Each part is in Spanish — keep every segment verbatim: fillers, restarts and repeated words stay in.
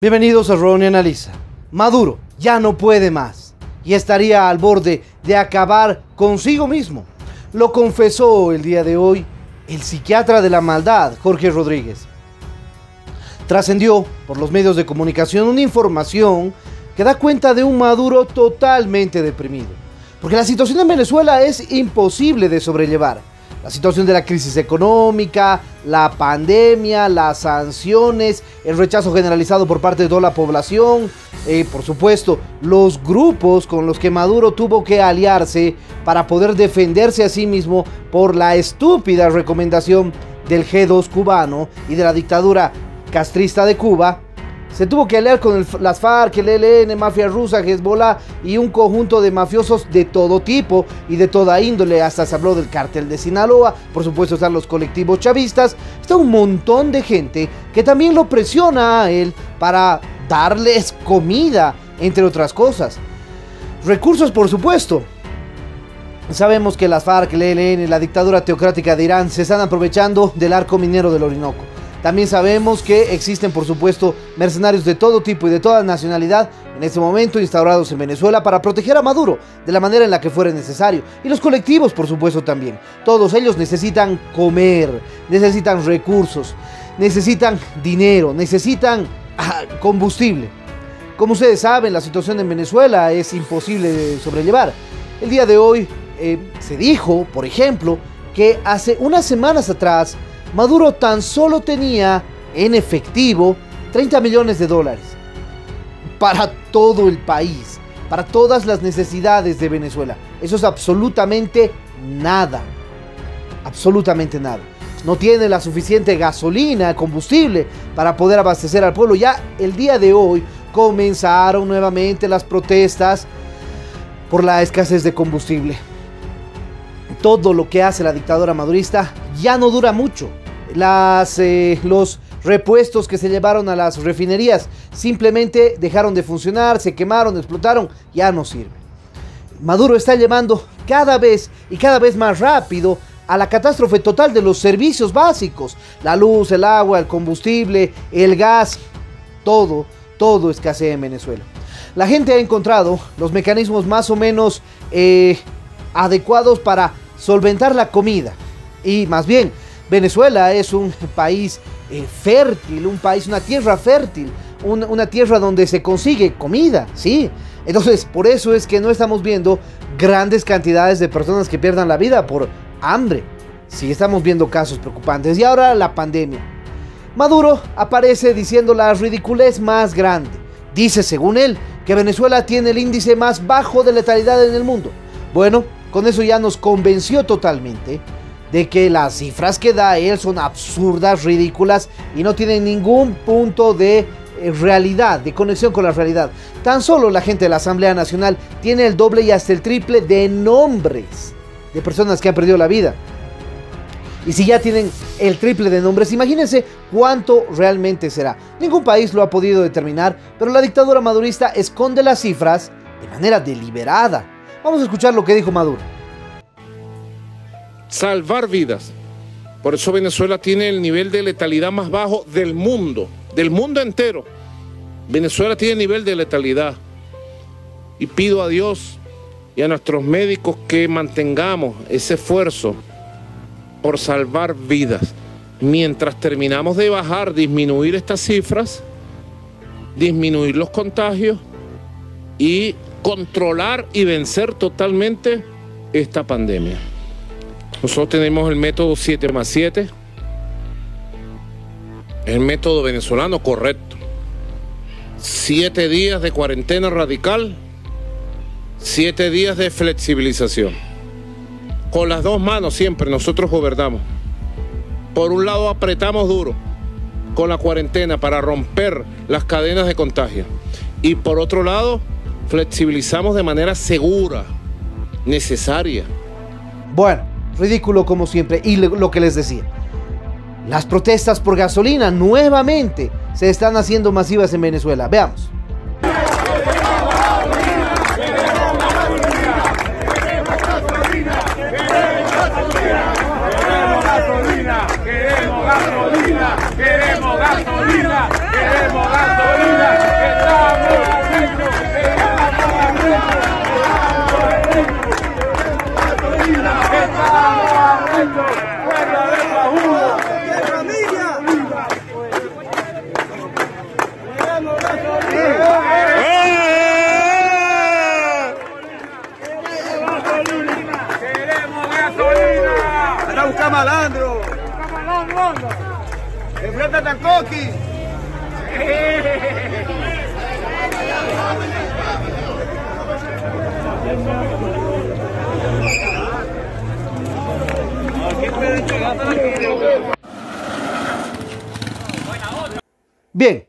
Bienvenidos a Rony Analiza. Maduro ya no puede más y estaría al borde de acabar consigo mismo. Lo confesó el día de hoy el psiquiatra de la maldad, Jorge Rodríguez. Trascendió por los medios de comunicación una información que da cuenta de un Maduro totalmente deprimido. Porque la situación en Venezuela es imposible de sobrellevar. La situación de la crisis económica, la pandemia, las sanciones, el rechazo generalizado por parte de toda la población, eh, por supuesto, los grupos con los que Maduro tuvo que aliarse para poder defenderse a sí mismo por la estúpida recomendación del G dos cubano y de la dictadura castrista de Cuba. Se tuvo que aliar con el, las FARC, el E L N, mafia rusa, Hezbollah y un conjunto de mafiosos de todo tipo y de toda índole. Hasta se habló del cártel de Sinaloa, por supuesto están los colectivos chavistas. Está un montón de gente que también lo presiona a él para darles comida, entre otras cosas. Recursos, por supuesto. Sabemos que las FARC, el E L N, la dictadura teocrática de Irán se están aprovechando del arco minero del Orinoco. También sabemos que existen, por supuesto, mercenarios de todo tipo y de toda nacionalidad en este momento instaurados en Venezuela para proteger a Maduro de la manera en la que fuera necesario. Y los colectivos, por supuesto, también. Todos ellos necesitan comer, necesitan recursos, necesitan dinero, necesitan combustible. Como ustedes saben, la situación en Venezuela es imposible de sobrellevar. El día de hoy eh, se dijo, por ejemplo, que hace unas semanas atrás Maduro tan solo tenía en efectivo treinta millones de dólares para todo el país, para todas las necesidades de Venezuela. Eso es absolutamente nada, absolutamente nada. No tiene la suficiente gasolina, combustible para poder abastecer al pueblo. Ya el día de hoy comenzaron nuevamente las protestas por la escasez de combustible. Todo lo que hace la dictadura madurista ya no dura mucho. Las, eh, los repuestos que se llevaron a las refinerías simplemente dejaron de funcionar, se quemaron, explotaron, ya no sirve. Maduro está llevando cada vez y cada vez más rápido a la catástrofe total de los servicios básicos. La luz, el agua, el combustible, el gas, todo, todo escasea en Venezuela. La gente ha encontrado los mecanismos más o menos eh, adecuados para solventar la comida. Y más bien, Venezuela es un país eh, fértil, un país, una tierra fértil, un, una tierra donde se consigue comida, ¿sí? Entonces, por eso es que no estamos viendo grandes cantidades de personas que pierdan la vida por hambre. Sí, estamos viendo casos preocupantes. Y ahora la pandemia. Maduro aparece diciendo la ridiculez más grande. Dice, según él, que Venezuela tiene el índice más bajo de letalidad en el mundo. Bueno, con eso ya nos convenció totalmente de que las cifras que da él son absurdas, ridículas y no tienen ningún punto de realidad, de conexión con la realidad. Tan solo la gente de la Asamblea Nacional tiene el doble y hasta el triple de nombres de personas que han perdido la vida. Y si ya tienen el triple de nombres, imagínense cuánto realmente será. Ningún país lo ha podido determinar, pero la dictadura madurista esconde las cifras de manera deliberada. Vamos a escuchar lo que dijo Maduro. Salvar vidas. Por eso Venezuela tiene el nivel de letalidad más bajo del mundo, del mundo entero. Venezuela tiene nivel de letalidad. Y pido a Dios y a nuestros médicos que mantengamos ese esfuerzo por salvar vidas. Mientras terminamos de bajar, disminuir estas cifras, disminuir los contagios y controlar y vencer totalmente esta pandemia. Nosotros tenemos el método siete más siete, el método venezolano correcto. Siete días de cuarentena radical, siete días de flexibilización. Con las dos manos siempre nosotros gobernamos. Por un lado apretamos duro con la cuarentena para romper las cadenas de contagio. Y por otro lado flexibilizamos de manera segura, necesaria. Bueno, ridículo como siempre. Y lo que les decía, las protestas por gasolina nuevamente se están haciendo masivas en Venezuela. Veamos. Queremos gasolina, queremos gasolina, queremos gasolina. ¡Grata Tancoqui! Bien,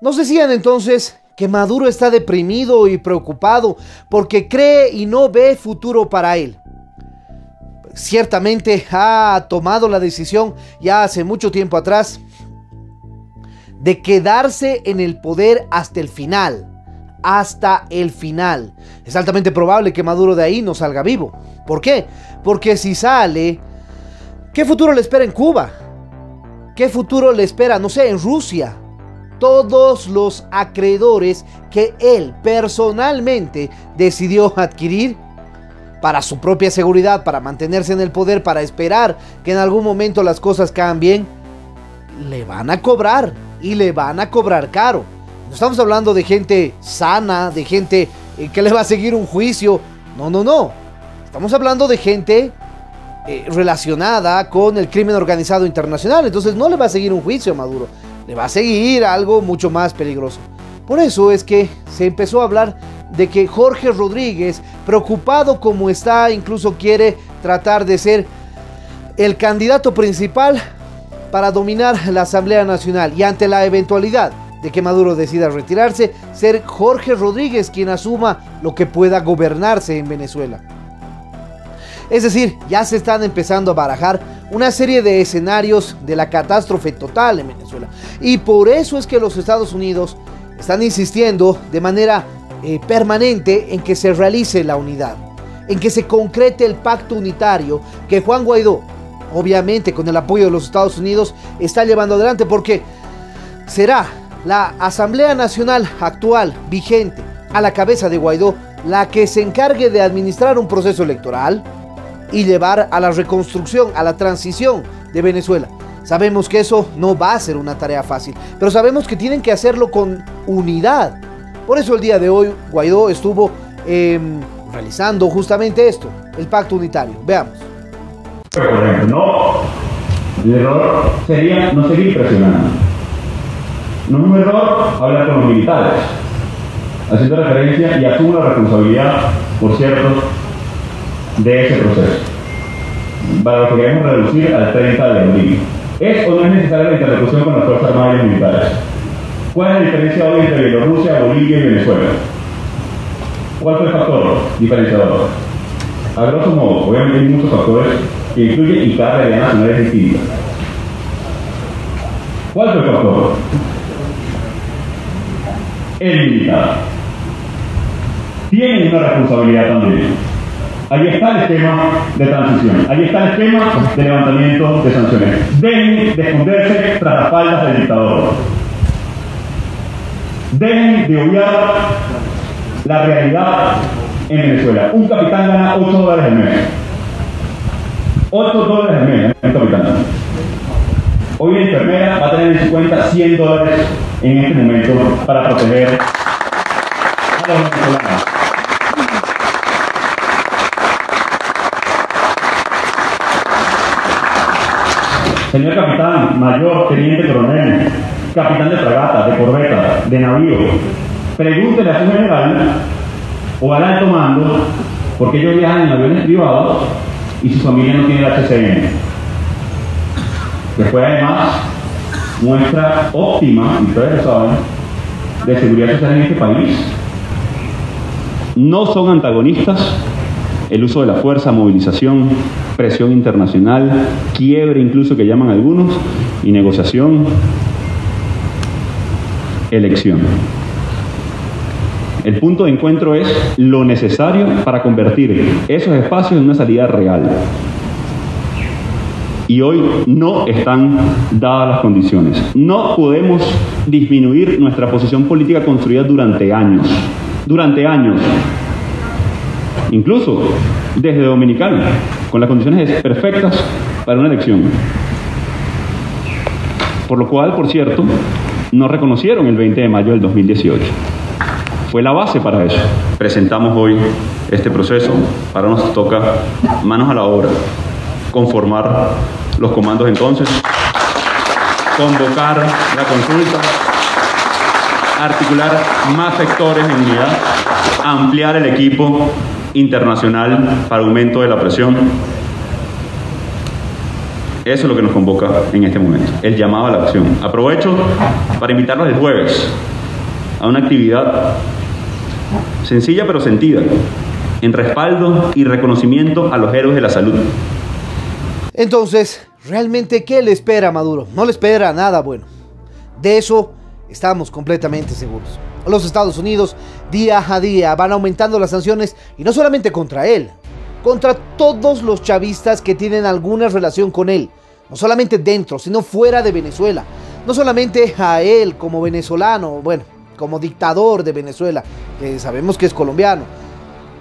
nos decían entonces que Maduro está deprimido y preocupado porque cree y no ve futuro para él. Ciertamente ha tomado la decisión ya hace mucho tiempo atrás de quedarse en el poder hasta el final. Hasta el final. Es altamente probable que Maduro de ahí no salga vivo. ¿Por qué? Porque si sale, ¿qué futuro le espera en Cuba? ¿Qué futuro le espera, no sé, en Rusia? Todos los acreedores que él personalmente decidió adquirir para su propia seguridad, para mantenerse en el poder, para esperar que en algún momento las cosas cambien, le van a cobrar y le van a cobrar caro. No estamos hablando de gente sana, de gente que le va a seguir un juicio. No, no, no. Estamos hablando de gente eh, relacionada con el crimen organizado internacional. Entonces no le va a seguir un juicio a Maduro. Le va a seguir algo mucho más peligroso. Por eso es que se empezó a hablar de que Jorge Rodríguez, preocupado como está, incluso quiere tratar de ser el candidato principal para dominar la Asamblea Nacional. Y ante la eventualidad de que Maduro decida retirarse, ser Jorge Rodríguez quien asuma lo que pueda gobernarse en Venezuela. Es decir, ya se están empezando a barajar una serie de escenarios de la catástrofe total en Venezuela. Y por eso es que los Estados Unidos están insistiendo de manera eh, permanente en que se realice la unidad, en que se concrete el pacto unitario que Juan Guaidó, obviamente con el apoyo de los Estados Unidos, está llevando adelante, porque será la Asamblea Nacional actual, vigente, a la cabeza de Guaidó, la que se encargue de administrar un proceso electoral y llevar a la reconstrucción, a la transición de Venezuela. Sabemos que eso no va a ser una tarea fácil, pero sabemos que tienen que hacerlo con unidad. Por eso el día de hoy Guaidó estuvo eh, realizando justamente esto, el pacto unitario. Veamos. No, el error sería no seguir presionando. No es un error hablar con los militares, haciendo referencia y asumo la responsabilidad, por cierto, de ese proceso, para lo que queremos reducir al treinta de abril. ¿Es o no es necesaria la interlocución con las Fuerzas Armadas y Militares? ¿Cuál es la diferencia hoy entre Bielorrusia, Bolivia y Venezuela? ¿Cuál fue el factor diferenciador? A grosso modo, obviamente hay muchos factores que incluyen y cada realidad nacional es distinta. ¿Cuál fue el factor? El militar. Tienen una responsabilidad también. Ahí está el esquema de transición, ahí está el esquema de levantamiento de sanciones. Dejen de esconderse tras las faldas del dictador. Dejen de obviar la realidad en Venezuela. Un capitán gana ocho dólares al mes. ocho dólares al mes, un capitán. Hoy la enfermera va a tener en su cuenta cien dólares en este momento para proteger a los venezolanos. Señor capitán, mayor, teniente coronel, capitán de fragata, de corbeta, de navío, pregúntele a su general o al alto mando, porque ellos viajan en aviones privados y su familia no tiene el H C N. Después, además, muestra óptima, y ustedes lo saben, de seguridad social en este país. No son antagonistas. El uso de la fuerza, movilización, presión internacional, quiebre incluso que llaman algunos, y negociación, elección. El punto de encuentro es lo necesario para convertir esos espacios en una salida real. Y hoy no están dadas las condiciones. No podemos disminuir nuestra posición política construida durante años. Durante años. Incluso desde Dominicana, con las condiciones perfectas para una elección. Por lo cual, por cierto, no reconocieron el veinte de mayo del dos mil dieciocho. Fue la base para eso. Presentamos hoy este proceso. Ahora nos toca manos a la obra, conformar los comandos entonces. convocar la consulta, articular más sectores en unidad, ampliar el equipo internacional para aumento de la presión. Eso es lo que nos convoca en este momento, el llamado a la acción. Aprovecho para invitarlos el jueves a una actividad sencilla pero sentida, en respaldo y reconocimiento a los héroes de la salud. Entonces, ¿realmente qué le espera a Maduro? No le espera nada bueno. De eso estamos completamente seguros. Los Estados Unidos día a día van aumentando las sanciones, y no solamente contra él, contra todos los chavistas que tienen alguna relación con él, no solamente dentro, sino fuera de Venezuela, no solamente a él como venezolano, bueno, como dictador de Venezuela, que sabemos que es colombiano,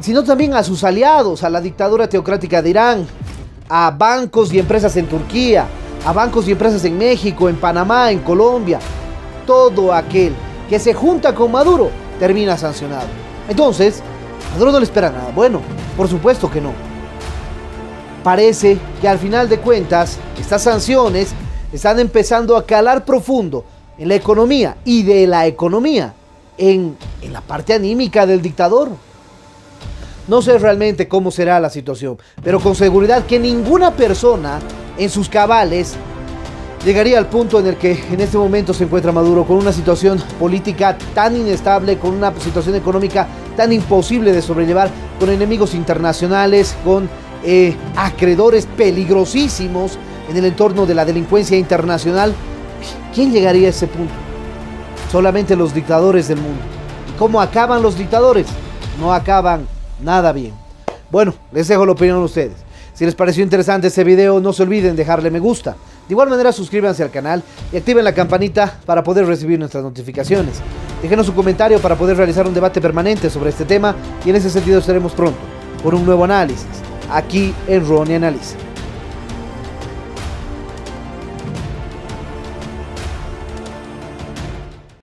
sino también a sus aliados, a la dictadura teocrática de Irán, a bancos y empresas en Turquía, a bancos y empresas en México, en Panamá, en Colombia. Todo aquel que se junta con Maduro termina sancionado. Entonces, Maduro no le espera nada bueno. Por supuesto que no. Parece que al final de cuentas estas sanciones están empezando a calar profundo en la economía, y de la economía en, en la parte anímica del dictador. No sé realmente cómo será la situación, pero con seguridad que ninguna persona en sus cabales llegaría al punto en el que en este momento se encuentra Maduro, con una situación política tan inestable, con una situación económica tan imposible de sobrellevar, con enemigos internacionales, con eh, acreedores peligrosísimos en el entorno de la delincuencia internacional. ¿Quién llegaría a ese punto? Solamente los dictadores del mundo. ¿Y cómo acaban los dictadores? No acaban nada bien. Bueno, les dejo la opinión a ustedes. Si les pareció interesante este video, no se olviden dejarle me gusta. De igual manera, suscríbanse al canal y activen la campanita para poder recibir nuestras notificaciones. Déjenos un comentario para poder realizar un debate permanente sobre este tema, y en ese sentido estaremos pronto por un nuevo análisis aquí en Rony Analiza.